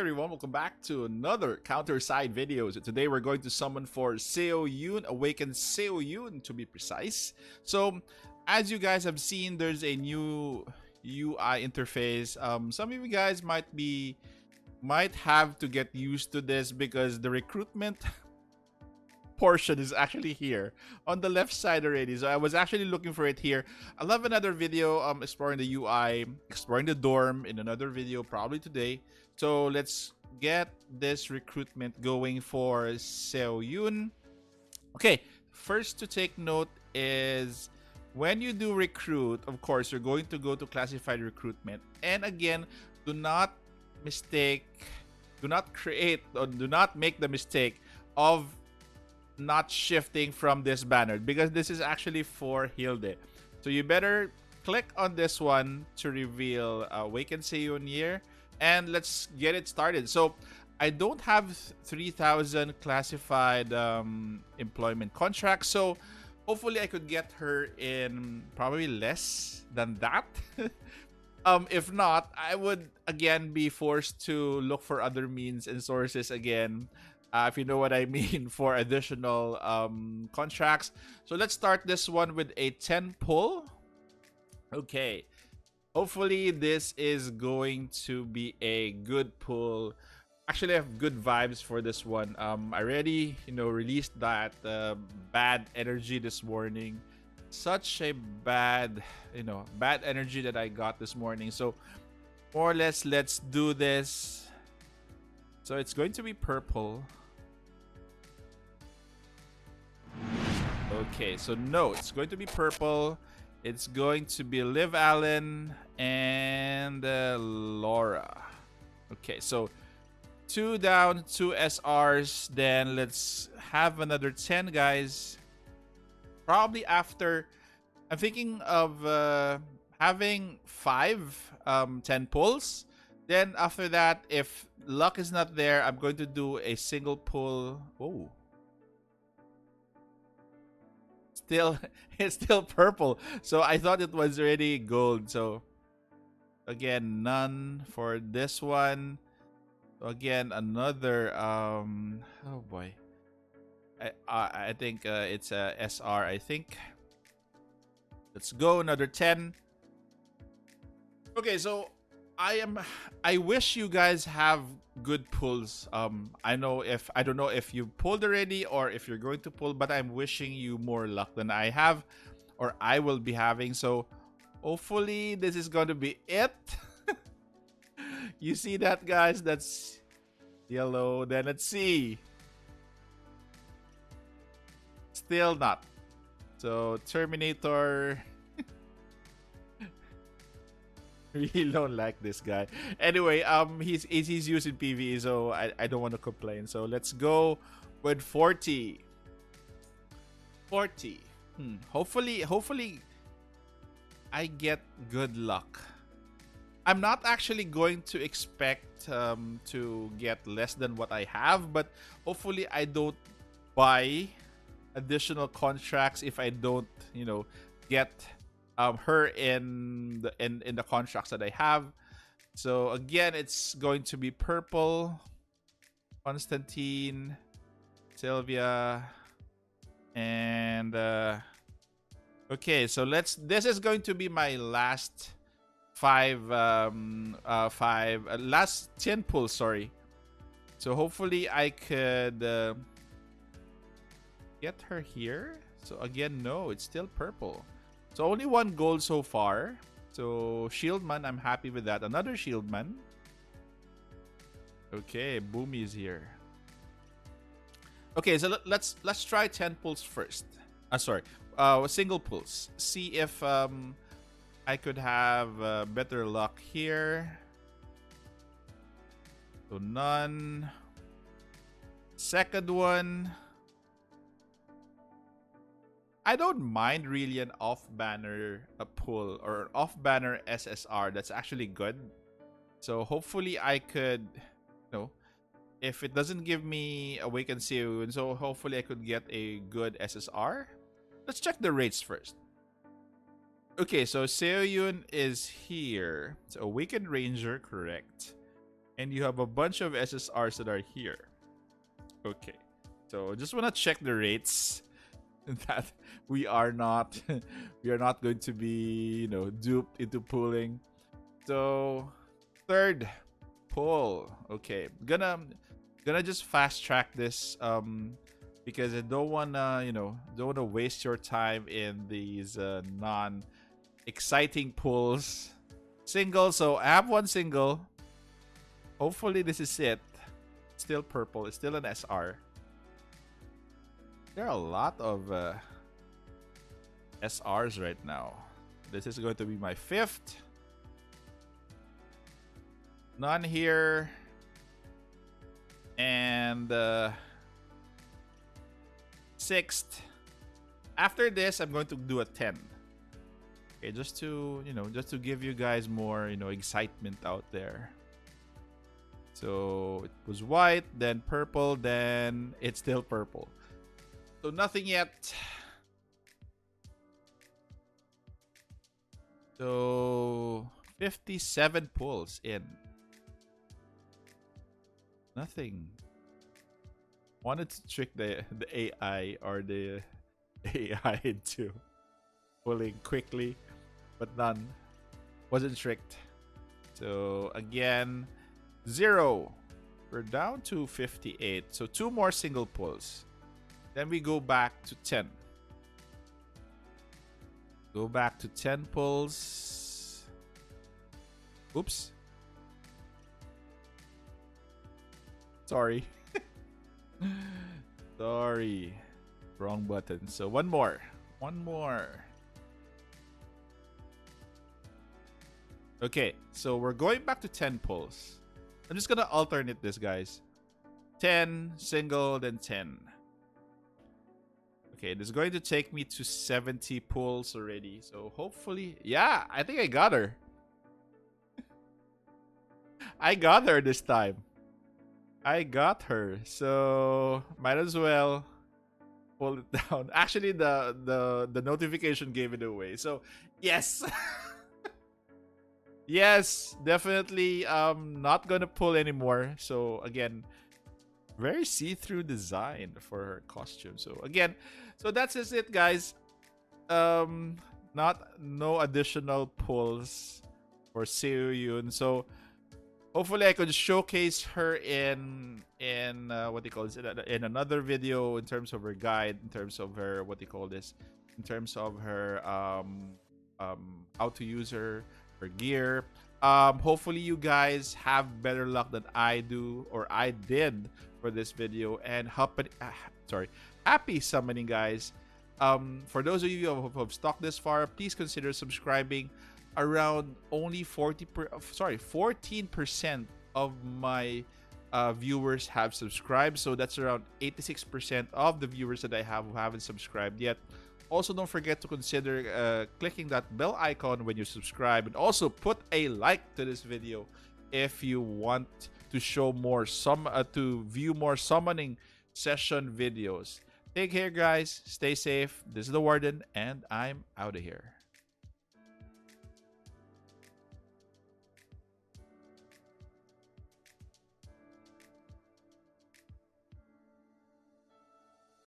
everyone, welcome back to another Counterside video. So today we're going to summon for Seo Yoon, Awakened Seo Yoon to be precise. So as you guys have seen, there's a new UI interface. Some of you guys might have to get used to this because the recruitment portion is actually here on the left side already. So I was actually looking for it here. I'll have another video exploring the UI, exploring the dorm in another video probably today. So let's get this recruitment going for Seo Yoon. Okay, first to take note is when you do recruit, of course you're going to go to classified recruitment, and again, do not make the mistake of not shifting from this banner, because this is actually for Hilde. So you better click on this one to reveal Awakened Seo Yoon here, and let's get it started. So I don't have 3,000 classified employment contracts, so hopefully I could get her in probably less than that. If not, I would again be forced to look for other means and sources again. If you know what I mean, for additional contracts. So let's start this one with a 10 pull. Okay, hopefully this is going to be a good pull. Actually, I have good vibes for this one. I already, you know, released that bad energy this morning. Such a bad, you know, bad energy that I got this morning. So more or less, let's do this. So it's going to be purple. Okay, so no, it's going to be purple. It's going to be Liv Allen and Laura. Okay, so 2 down, 2 SRs. Then let's have another 10 guys. Probably after, I'm thinking of having 5 10 pulls. Then after that, if luck is not there, I'm going to do a single pull. Oh, still, it's still purple. So I thought it was already gold. So again, none for this one. Again, another. Oh boy, I think it's a SR. I think. Let's go another 10. Okay, so. I wish you guys have good pulls. I don't know if you pulled already or if you're going to pull, but I'm wishing you more luck than I have or I will be having. So hopefully this is going to be it. You see that, guys? That's yellow. Then let's see. Still not. So Terminator. Really don't like this guy. Anyway, he's using PvE, so I don't want to complain. So let's go with 40. 40. Hopefully I get good luck. I'm not actually going to expect to get less than what I have, but hopefully I don't buy additional contracts if I don't, you know, get her in the contracts that I have. So again, it's going to be purple, Constantine, Sylvia, and okay. So let's. This is going to be my last 10 pulls. Sorry. So hopefully I could get her here. So again, no, it's still purple. So only 1 gold so far. So Shieldman, I'm happy with that. Another Shieldman. Okay, Boomy is here. Okay, so let's try 10 pulls first. Single pulls. See if I could have better luck here. So none. Second one. I don't mind really an off-banner pull or an off-banner SSR. That's actually good. So hopefully I could, you know, if it doesn't give me Awakened Seo Yoon, so hopefully I could get a good SSR. Let's check the rates first. Okay, so Seo Yoon is here. It's Awakened Ranger, correct. and you have a bunch of SSRs that are here. Okay, so just want to check the rates that we are not going to be, you know, duped into pooling. So third pull. Okay, gonna just fast track this because I don't wanna, you know, waste your time in these non-exciting pulls. Single, so I have one single. Hopefully this is it. It's still purple. It's still an SR. There are a lot of SRs right now. This is going to be my fifth. None here. And sixth. After this, I'm going to do a 10. Okay, just to, you know, just to give you guys more, you know, excitement out there. So it was white, then purple, then it's still purple. So nothing yet. So 57 pulls in. Nothing. Wanted to trick the AI or the AI into pulling quickly, but none. Wasn't tricked. So again, 0. We're down to 58. So 2 more single pulls. Then we go back to 10. Go back to 10 pulls. Oops. Sorry. Sorry. Wrong button. So one more. One more. Okay, so we're going back to 10 pulls. I'm just gonna alternate this, guys. 10, single, then 10. Okay, this is going to take me to 70 pulls already. So hopefully, yeah, I think I got her. I got her this time. I got her. So might as well pull it down. Actually, the notification gave it away. So yes. Yes, definitely not gonna pull anymore. So again, very see-through design for her costume. So again, so that's just it, guys. No additional pulls for Seo Yoon. So hopefully I could showcase her in what they call this, in another video, in terms of her guide, in terms of her in terms of her how to use her gear. Hopefully you guys have better luck than I do, or I did, for this video. And happy summoning, guys. For those of you who have stuck this far, please consider subscribing. Around only 14% of my viewers have subscribed, so that's around 86% of the viewers that I have who haven't subscribed yet. Also, don't forget to consider clicking that bell icon when you subscribe, and also put a like to this video if you want to show more to view more summoning session videos. Take care, guys. Stay safe. This is the Warden, and I'm out of here.